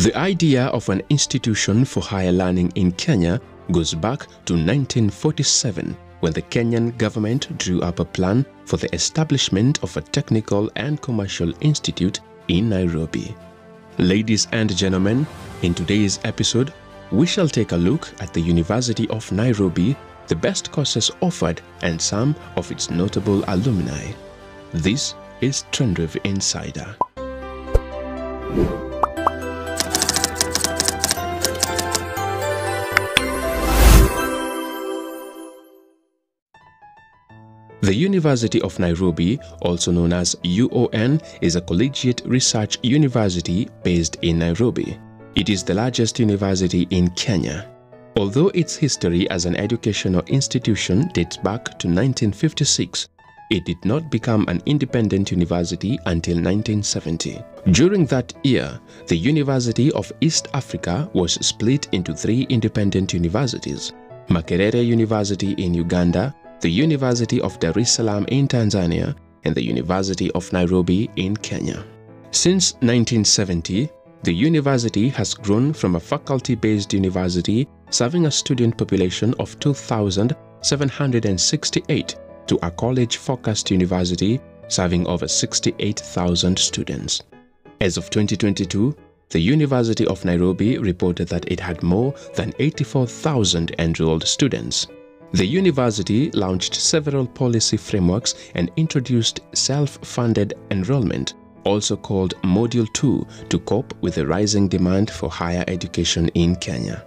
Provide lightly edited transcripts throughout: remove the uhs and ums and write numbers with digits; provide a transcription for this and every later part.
The idea of an institution for higher learning in Kenya goes back to 1947, when the Kenyan government drew up a plan for the establishment of a technical and commercial institute in Nairobi. Ladies and gentlemen, in today's episode, we shall take a look at the University of Nairobi, the best courses offered, and some of its notable alumni. This is Trendrive Insider. The University of Nairobi, also known as UON, is a collegiate research university based in Nairobi. It is the largest university in Kenya. Although its history as an educational institution dates back to 1956, it did not become an independent university until 1970. During that year, the University of East Africa was split into three independent universities: Makerere University in Uganda, the University of Dar es Salaam in Tanzania, and the University of Nairobi in Kenya. Since 1970, the university has grown from a faculty-based university serving a student population of 2,768 to a college-focused university serving over 68,000 students. As of 2022, the University of Nairobi reported that it had more than 84,000 enrolled students. The university launched several policy frameworks and introduced self-funded enrollment, also called Module 2, to cope with the rising demand for higher education in Kenya.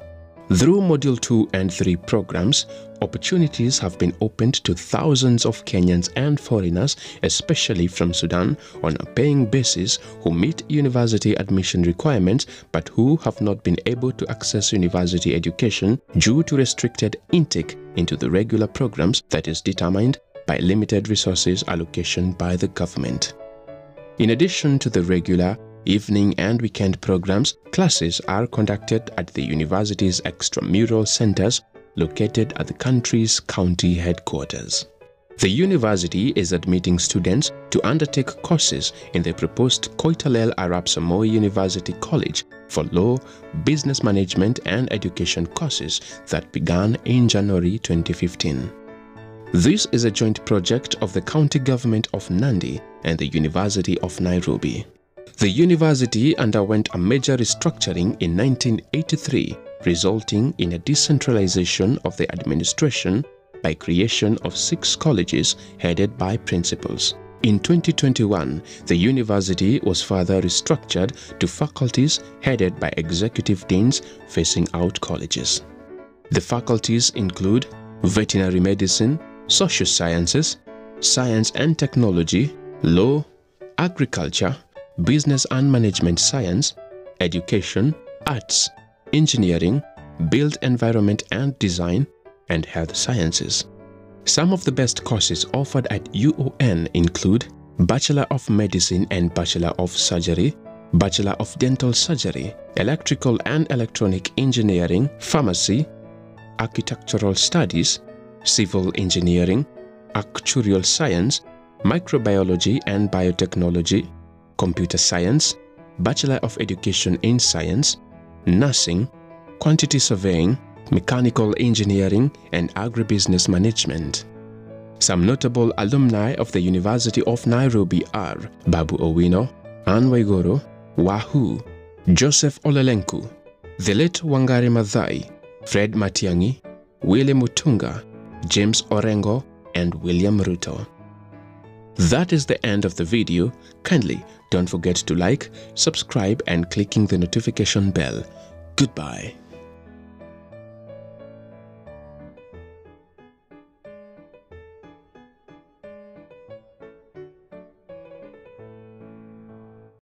Through Module 2 and 3 programs, opportunities have been opened to thousands of Kenyans and foreigners, especially from Sudan, on a paying basis who meet university admission requirements but who have not been able to access university education due to restricted intake into the regular programs that is determined by limited resources allocation by the government. In addition to the regular evening and weekend programs, classes are conducted at the university's extramural centers located at the country's county headquarters. The university is admitting students to undertake courses in the proposed Koitalel Arap Samoei University College for Law, Business Management and Education courses that began in January 2015. This is a joint project of the county government of Nandi and the University of Nairobi. The university underwent a major restructuring in 1983, resulting in a decentralization of the administration by creation of 6 colleges headed by principals. In 2021, the university was further restructured to faculties headed by executive deans facing out colleges. The faculties include veterinary medicine, social sciences, science and technology, law, agriculture, business and management science, education, arts, engineering, built environment and design, and health sciences. Some of the best courses offered at UON include Bachelor of Medicine and Bachelor of Surgery, Bachelor of Dental Surgery, Electrical and Electronic Engineering, Pharmacy, Architectural Studies, Civil Engineering, Actuarial Science, Microbiology and Biotechnology, Computer Science, Bachelor of Education in Science, Nursing, Quantity Surveying, Mechanical Engineering, and Agribusiness Management. Some notable alumni of the University of Nairobi are Babu Owino, Anwaigoro, Wahu, Joseph Olelenku, the late Wangari Maathai, Fred Matiangi, Willie Mutunga, James Orengo, and William Ruto. That is the end of the video. Kindly don't forget to like, subscribe, and clicking the notification bell. Goodbye.